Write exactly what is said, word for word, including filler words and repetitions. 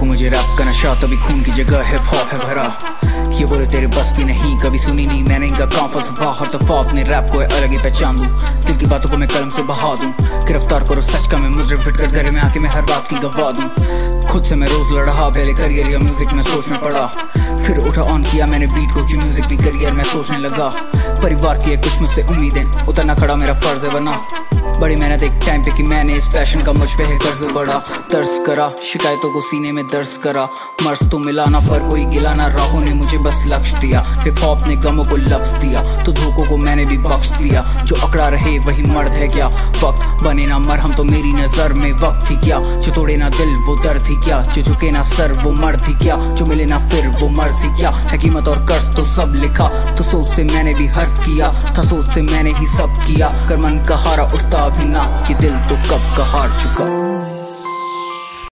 हूँ मुझे रैप का नशा, तभी खून की जगह हिप हॉप है भरा। ये बोले तेरे बस की नहीं, कभी सुनी नहीं मैंने इनका काम फलसफा। हर दफा अपने रैप को अलग ही पहचान दूँ, दिल की बातों को मैं कलम से बहा दूँ। गिरफ्तार करो सच का मैं मुजरिम, फिट कर गले में आके मैं हर बात की गवा दूँ। खुद से मैं रोज लड़ा, पहले करियर या म्यूजिक में सोच में पड़ा, फिर उठा ऑन किया मैंने बीट को कि म्यूजिक भी करियर में सोचने लगा। परिवार की एक किस्मत से उम्मीदें, उतरना खड़ा मेरा फर्ज है बना। बड़ी मेहनत एक टाइम पे कि मैंने इस पैशन का मुझ पे है कर्ज बढ़ा। दर्ज करा शिकायतों को सीने में, दर्ज करा मर्ज तो मिला ना, पर कोई गिला ना। राहों ने मुझे बस लक्ष्य दिया, हिप हॉप ने गमों को लफ्ज दिया, तो धोखों को मैंने भी बख्श दिया। जो अकड़ा रहे वही मर्द है क्या, वक्त बने ना मरहम तो मेरी नजर में वक्त ही क्या। जो तोड़े ना दिल वो दर्द ही क्या, जो झुके ना सर वो मर्द ही क्या, जो मिले ना फिर वो मर्ज ही क्या। हकीमत और कर्ज तो सब लिखा, तो सोच से मैंने भी हर्फ किया था, सोच से मैंने ही सब किया। कर मन का हारा उठता भी ना कि दिल तो कब का हार चुका।